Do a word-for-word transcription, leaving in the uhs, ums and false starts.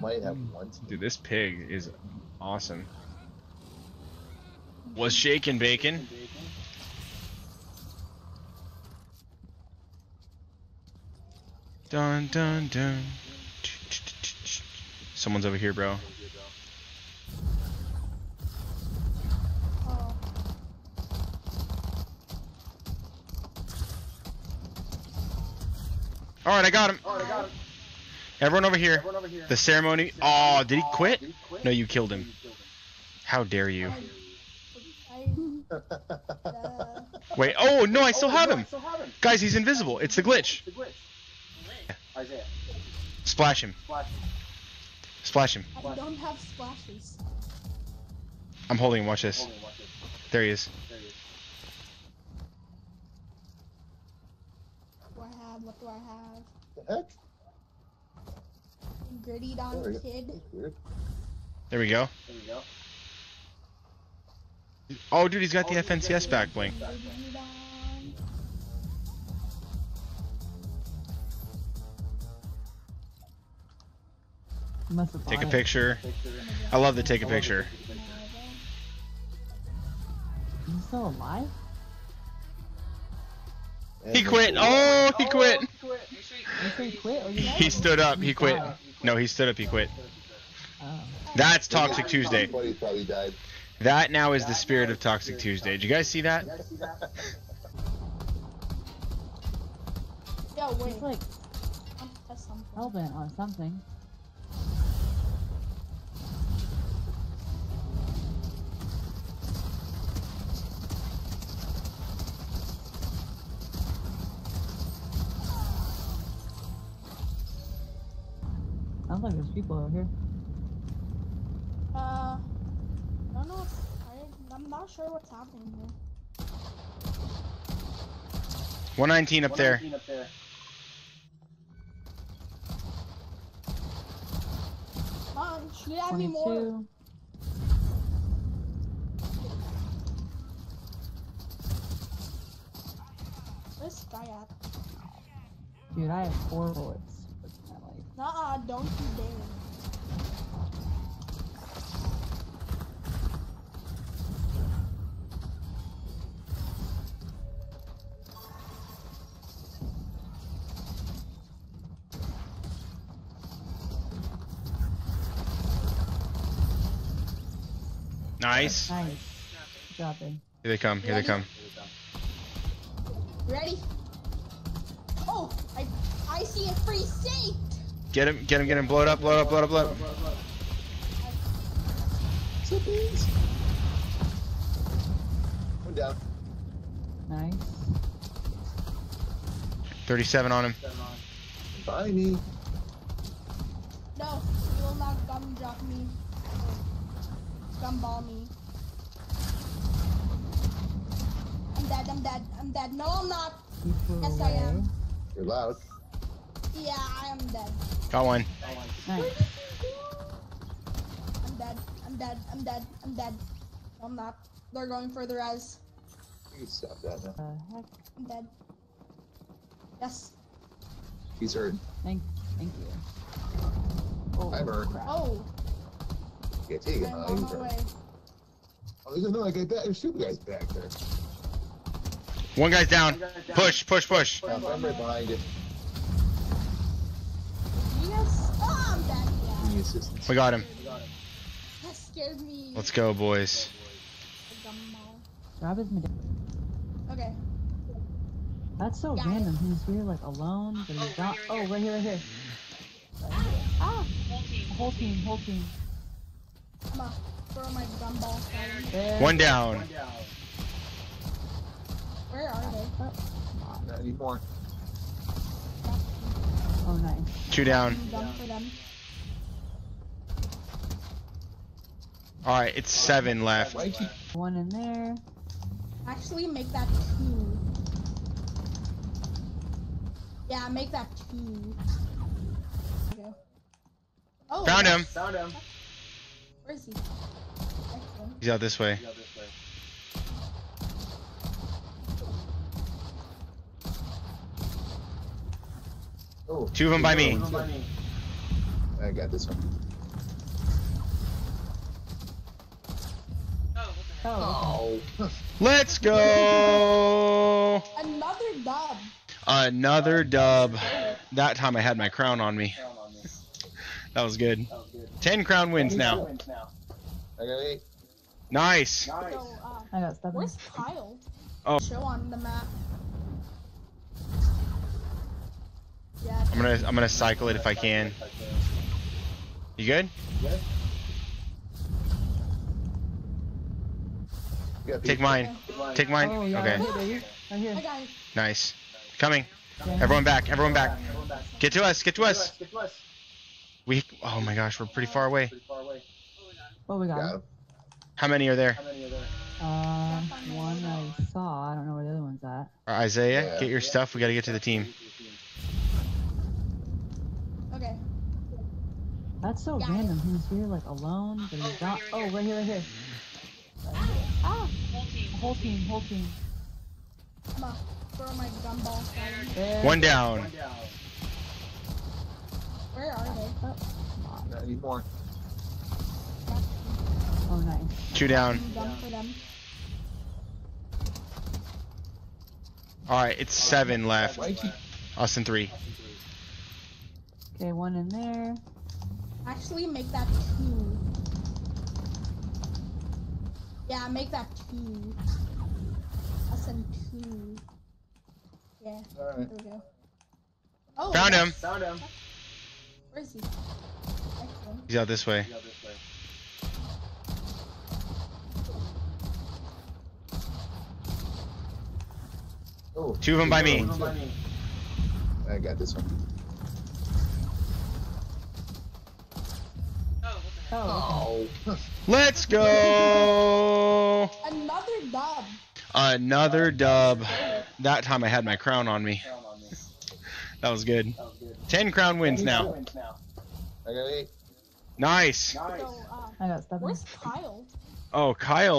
Might have one. Dude, this pig is awesome. Was shaking bacon. Dun dun dun. Someone's over here, bro. Oh. All right, I got him. All right, I got him. Everyone over here. Everyone over here. The ceremony. Oh, did he quit? Did he quit? No, you killed him. How dare you? Wait. Oh no, I still, oh, have, no, him. I still have him. Guys, he's invisible. It's the glitch. It's the glitch. ISAIAH. Splash him. Splash him. Splash him. I don't have splashes. I'm holding him. Watch this. Holding, watch this. There he is. There he is. What do I have? What do I have? The heck? Grittied on the kid. There we go. There we go. Oh, dude, he's got, oh, the F N C S back bling. Take a picture. I love to take a picture. He's still alive? He quit. Oh, he quit. He stood up. He quit. No, he stood up. He quit. That's Toxic Tuesday. That now is the spirit of Toxic Tuesday. Did you guys see that? Yo, wait. He's like hellbent on something. Sounds like there's people out here. Uh, I don't know what's, I, I'm not sure what's happening here. one nineteen up there. one nineteen up there. Mom, shoot at me more. Where's this guy at? Dude, I have four bullets. Nuh-uh, don't you dare. Nice. Nice. Drop in. Here they come, here Ready? they come. Ready? Oh, I, I see a free safe! Get him, get him, get him, blow it up, blow it up, blow it up, blow it up. One down. Nice. thirty-seven on him. Bye me. No, you will not gum drop me. Gumball me. I'm dead, I'm dead, I'm dead. No, I'm not. Yes, I am. You're loud. Yeah, I am dead. Got one. Got one. Nice. I'm dead. I'm dead. I'm dead. I'm dead. I'm not. They're going for the res. You can stop that now. Uh, I'm dead. Yes. He's hurt. Thank, thank you. Oh, I'm hurt. Oh. Yeah, take it. I'm on my way. Oh, there's another guy back. There's two guys back there. One guy's down. One guy's down. Push, push, push. Yeah, I'm right behind you. We got him. That scared me. Let's go, boys. Rob is my dad. Okay. That's so got random. It. He's here like alone, but he's not. Oh, right here, right here. Ah! Whole team, whole team, whole team. Come on, throw my gumball. There. One down. One down. Where are they? Oh. Not anymore. Oh, nice. Two down. All right, it's seven left. One in there. Actually, make that two. Yeah, make that two. Okay. Oh, found him. Found him. Where is he? He's out this way. He's out this way. Oh. Two of them by me. Two of them by me. I got this one. Oh. oh. Let's go! Another dub. Another dub. That time I had my crown on me. That was good. Ten crown wins now. I got eight. Nice. Nice. So, uh, I got seven. Where's Kyle? Oh. Show on the map. Yeah. I'm gonna I'm gonna cycle it if I can. You good? Good. Take mine. Take mine. Oh, yeah, okay. I'm here, I'm here. Nice. Coming. Yeah. Everyone back. Everyone back. Get to us. Get to us. Get to us. We. Oh my gosh, we're pretty far away. What we got? How many are there? Uh, one I saw. I don't know where the other one's at. Right, Isaiah, yeah. Get your stuff. We gotta get to the team. Okay. That's so yeah. random. He's here like alone. But he's not. Oh, right here, right here. Ah! Whole team, whole team, whole team. I'm gonna throw my gumballs down. One down. One down. Where are they? Oh, come on. I need more. Oh, nice. Two down. down. Alright, it's seven left. Austin three. Okay, one in there. Actually, make that two. Yeah, make that two. That's in two. Yeah. All right. There we go. Oh, found him. Found him. Where is he? He's out this way. He's out this way. Oh. Two of them by me. I got this one. Oh. oh. Let's go! Another dub. Another dub. That time I had my crown on me. That was good. That was good. Ten crown wins now. I got eight. Nice. Nice. So, uh, I got seven. Where's Kyle? Oh, Kyle.